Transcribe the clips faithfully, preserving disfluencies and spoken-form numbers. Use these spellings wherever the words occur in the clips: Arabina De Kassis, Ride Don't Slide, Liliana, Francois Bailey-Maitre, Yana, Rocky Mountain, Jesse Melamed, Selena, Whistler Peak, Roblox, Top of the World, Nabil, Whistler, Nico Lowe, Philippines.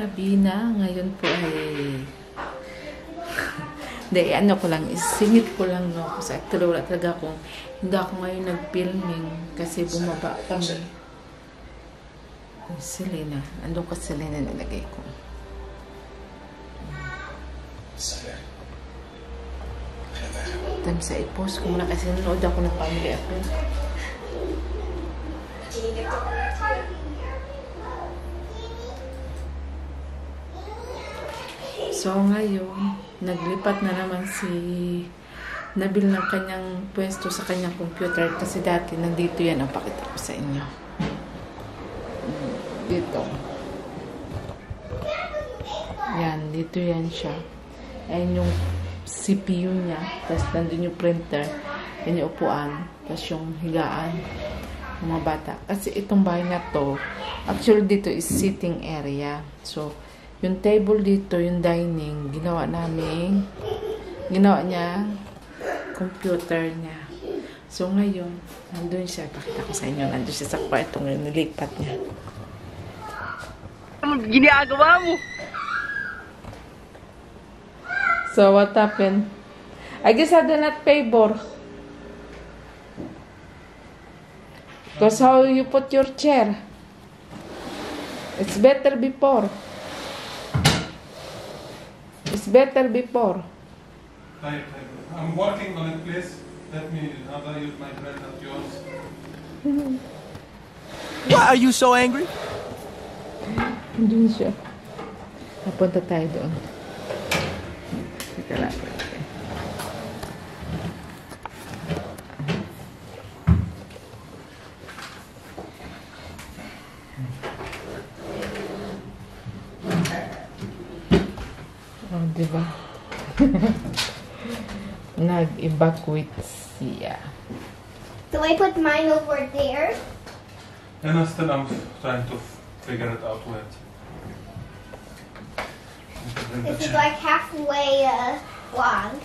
karabina. Ngayon po ay... Hindi, ano ko lang, isingit ko lang, no? Kasi actually wala talaga akong, hindi ako ngayon nag-filming kasi bumaba kami. Selena. Andun ka Selena nilagay ko. Time sa i-post ko muna kasi nanood ako ng family ako. So ngayon, naglipat na naman si Nabil ng kanyang pwesto sa kanyang computer kasi dati nandito yan ang pakita ko sa inyo. Dito. Yan, dito yan siya. Ayan yung C P U niya. Tapos nandun yung printer. Ayan yung upuan. Tapos yung higaan. Mga bata. Kasi itong bahay na to, actually dito is sitting area. So, yung table dito, yung dining, ginawa namin, ginawa niya, computer niya. So, ngayon, nandun siya. Pakita ko sa inyo, nandun siya sa kwarto ngayon, nilipat niya. Giniagawa mo! So, what happened? I guess I did not pay for. Because how you put your chair? It's better before. It's better before. I, I'm working on it, please. Let me have I use my bread and yours. Why are you so angry? Doon siya. Napunta tayo doon. Ika lang. Oh, diba? Nag-evacuate siya. Do I put mine over there? And I still am trying to figure it out where. This is like halfway uh, long.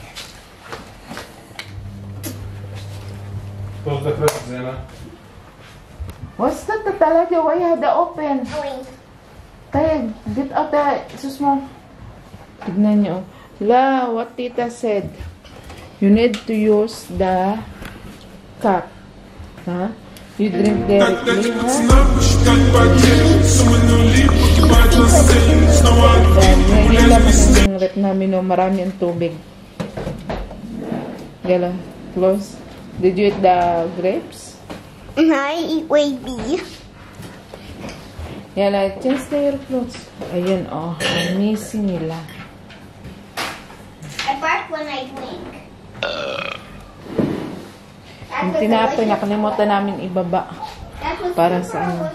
Close the curtains, Yana. What's that? The talaga? Why you have the open? Wait. Tay, get out that. Sus mo. Tignan niyo. La, what Tita said. You need to use the cup. Huh? You drink the ng rep namin, no, marami ang tubig. Gala, close. Did you eat the grapes? No, I eat way B. Gala, change their clothes. Ayun, oh. Ang missy nila. I bark when I drink. Yung tinapay, nakalimutan namin ibaba. Para sa ano.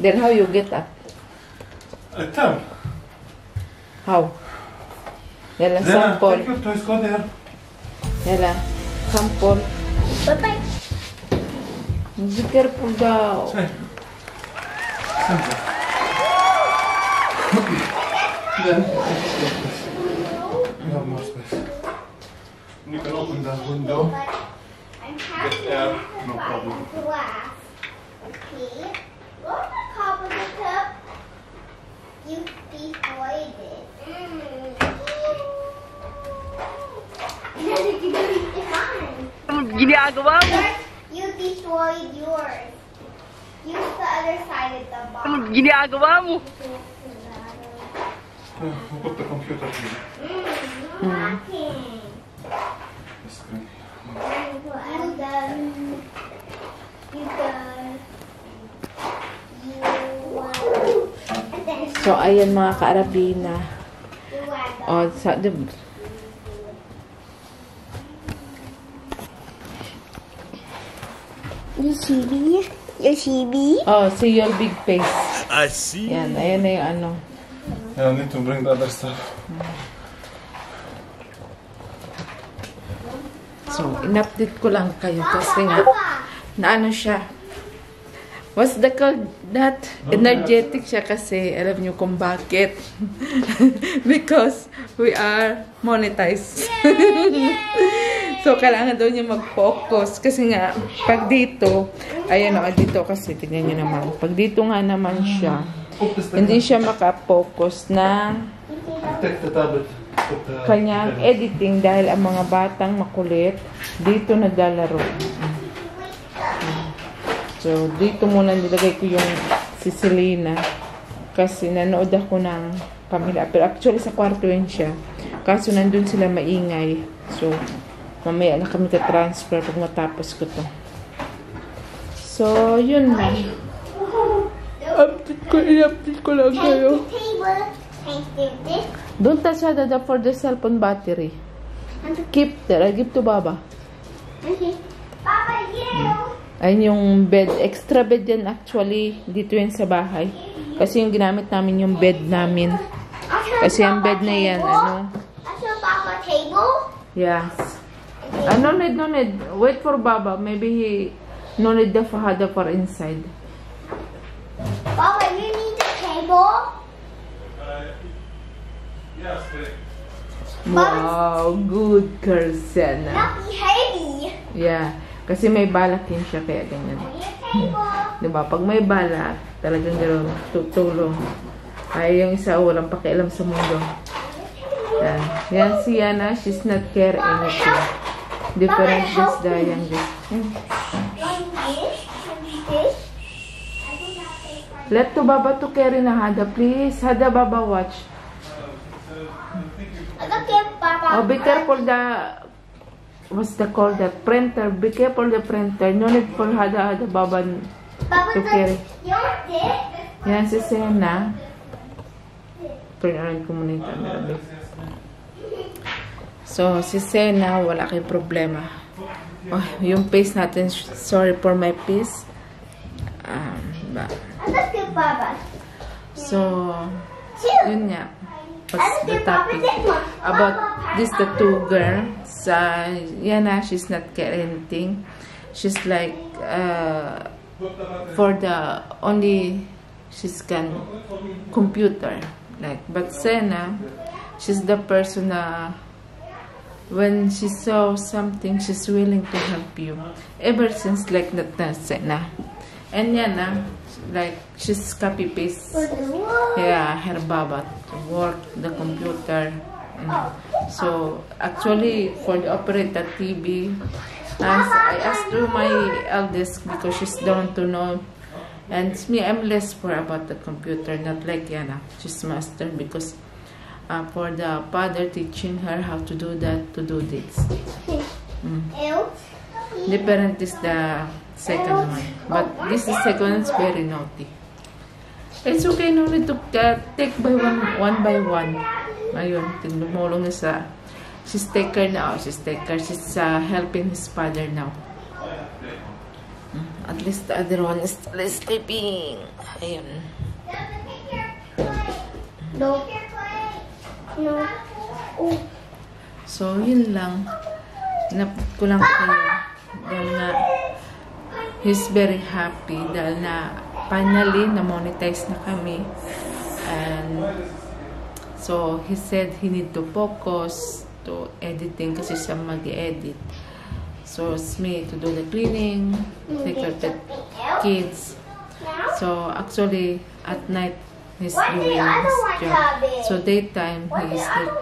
Then how you get up? I tell. How? Yala, sample. Take your toys, go there. Yala, sample. Bye-bye. Be careful daw. Sample. Then, you have more space. You can open that window. Get air, no problem. Okay. Roll the carpet up. You destroyed it. Mm. You destroyed yours. Use the other side of the box. You we'll put the computer here. Mm. Mm. And then you can. So, ayan mga ka-Arabina. O, sa, di, you see me? You see me? Oh, see your big face. I see. Yan, ayan na yung ano. Yeah, I need to bring the other stuff. So, in-update ko lang kayo kasi nga, na ano siya. What's the called that? Energetic siya kasi, alam nyo kung bakit. Because we are monetized. So, kailangan daw niya mag-focus. Kasi nga, pag dito, ayan o, dito kasi, tignan nyo naman. Pag dito nga naman siya, Hindi siya makapokus ng kanyang editing dahil ang mga batang makulit dito naglalaro. So, dito muna nilagay ko yung si Selena kasi nanood ako ng pamilya. Pero actually sa kwarto yun siya. Kaso nandun sila maingay. So, mamaya na kami ka-transfer pag matapos ko to. So, yun na. Update ko, i-update ko lang kayo. Don't touch that for the cell phone battery. Keep that. I'll give to Baba. Okay. Baba, you! Ayun yung bed. Extra bed yan actually. Dito yan sa bahay. Kasi yung ginamit namin yung bed namin. Kasi yung bed na yan. Ano? Papa table? Yeah. Uh, no need, no need. Wait for Baba. Maybe he... No need the fahada for inside. Baba, you need the table? Uh, yes, please. Wow, good girl, Sana. Not be heavy. Yeah. Kasi may balak yun siya, kaya ganyan. Diba? Pag may balak, talagang gano'n, tutulong. Ay, yung isa, walang pakialam sa mundo. Yan. Yan si Yana, she's not care anything. Different this, the youngest. Let to Baba to carry na Hada, please. Hada, Baba, watch. Oh, be careful the... What's the call? The printer. Be careful the printer. No need for Hada Hada Baba to carry. Yan si Selena. Print around ko muna yung camera. So, si Selena, wala kay problema. Oh, yung face natin. Sorry for my face. Um, ba. So, yun nga. What's the topic about this, the two girls? Uh, Yana, she's not caring anything. She's like uh, for the only she's can computer like. But Selena, she's the person uh, when she saw something, she's willing to help you. Ever since like that, na Selena. And Yana, like she's copy paste. Yeah, her Baba to work the computer. And so actually for the operator T V, as I asked to my eldest because she's down to know, and me I'm less for about the computer, not like Yana. She's master because uh, for the father teaching her how to do that, to do this. Mm. Different is the second one, but this is second is very naughty. It's okay, no need to uh, take by one, one by one. Ayun, tinumulong na sa, she's taker now, she's taker, she's uh, helping his father now. At least the other one is sleeping. Ayun. No. No. Oh. So, yun lang. Napit ko lang kayo. Dahil na, he's very happy dahil na finally na-monetize na kami. And so, he said he need to focus to editing kasi siya mag-edit. So, it's me to do the cleaning, take care of the kids. So, actually, at night, he's doing his job. So, daytime, he is like,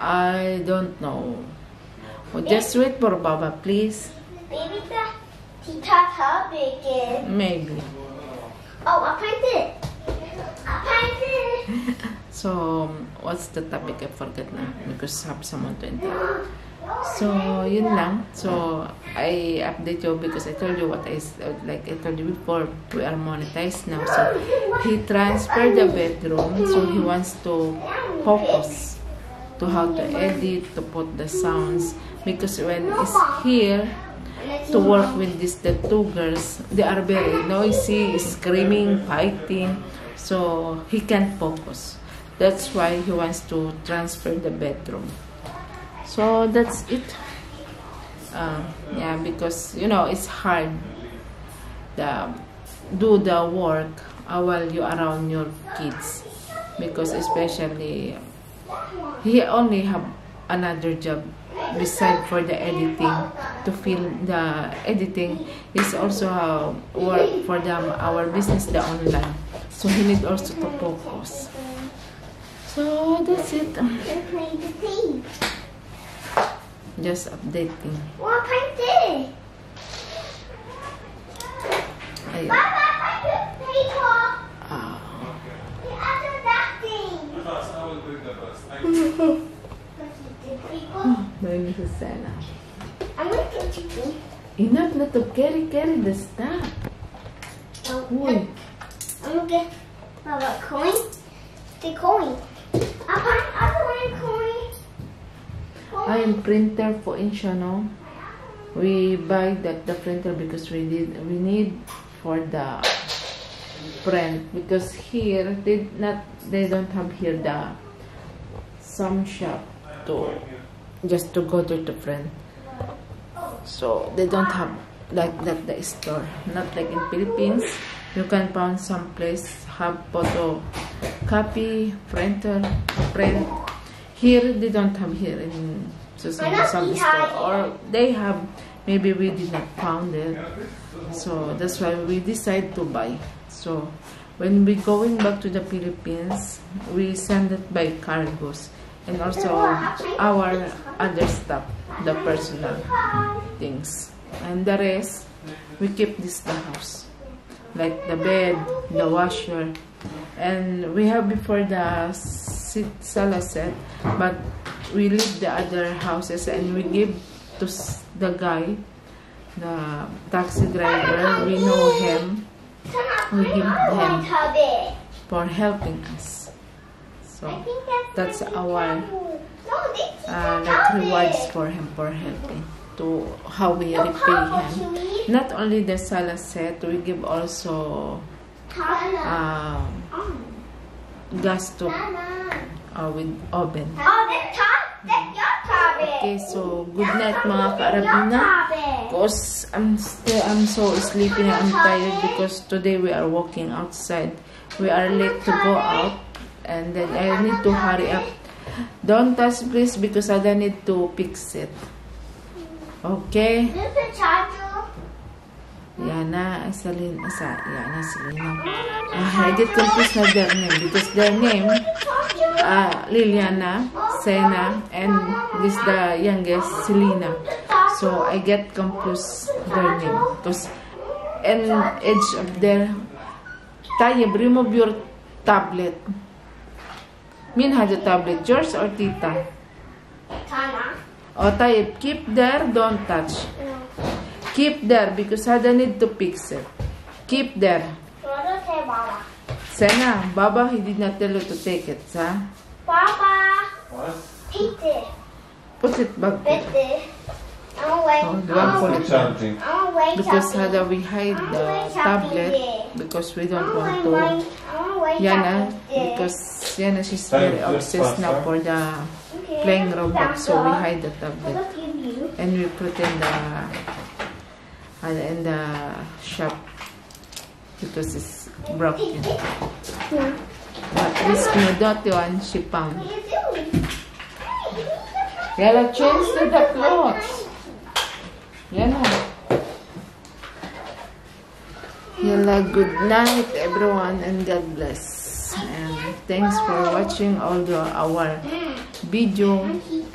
I don't know. Well, just wait for Baba, please. Maybe the tita topic is... Maybe. Oh, I printed it. I printed it. So, what's the topic? I forgot na. Because I have someone to enter. So, yun lang. So, I update you because I told you what I... Like, I told you before, we are monetized now. So, he transferred the bedroom. So, he wants to focus to how to edit, to put the sounds. Because when it's here... to work with this, the two girls, they are very noisy, screaming, fighting, so he can't focus. That's why he wants to transfer the bedroom. So that's it. Uh, yeah, because you know it's hard to do the work while you are around your kids, because especially he only have another job beside for the editing, to film the editing is also uh, work for them, our business, the online. So he need also to focus. So that's it. Just updating. What I did. This is Selena. I'm going to get you. Enough not to carry, carry the stuff. Oh, wait. I'm going to get my coin. The coin. I want a coin. I am printer for Inshano. We buy that the printer because we need we need for the print, because here they not they don't have here the some shop to just to go to the print, so they don't have like that the store, not like in Philippines. You can find some place have photo copy printer print. Here they don't have here in Susan, some store, or they have, maybe we did not found it, so that's why we decide to buy. So when we going back to the Philippines, we send it by cargos. And also our other stuff, the personal things. And the rest, we keep this in the house. Like the bed, the washer. And we have before the sala set, but we leave the other houses and we give to the guy, the taxi driver. We know him. We give him for helping us. So that's our uh, like rewards for him, for helping, to how we repay him. Not only the sala set, we give also uh, gas to uh, with oven. Okay, so good night mga ka-Arabina, because I'm still I'm so sleepy, I'm tired because today we are walking outside. We are late to go out. And then I need to hurry up. Don't touch, please, because I don't need to fix it. Okay? There's a charger. Yana, Selena, Yana, Selena. I did confuse not their name, because their name, uh, Liliana, Selena, and this the youngest, Selena. So I get confused their name, because in age of their Tayeb, remove your tablet. Min had a tablet, yours or Tita? Tana. Oh, Taib, keep there, don't touch. No. Keep there, because I don't need to fix it. Keep there. What say, Baba? Sena, Baba, he did not tell you to take it, huh? Baba! What? Eat it. Put it back there. Put it. I'll wait. Oh, don't put something. I'll wait. Because how we hide the tablet, because we don't want to. Yana, because Yana, she's very obsessed now for the playing Roblox, so we hide the tablet and we put in the in the shop because it's broken. But this new dirty one she found. Yana, change to the clothes. Yana. Yalla, good night everyone, and God bless, and thanks for watching. Although our video,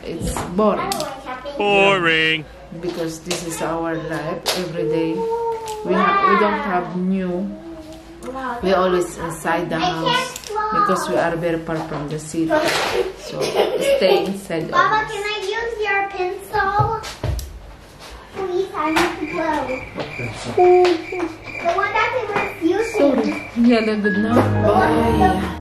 it's boring boring yeah, because this is our life every day. We have, we don't have new, we always inside the house because we are very far from the city, so stay inside. Baba, can I use your pencil? Please, I need to blow. The one that they were using. Sorry. Yeah, good night. Bye.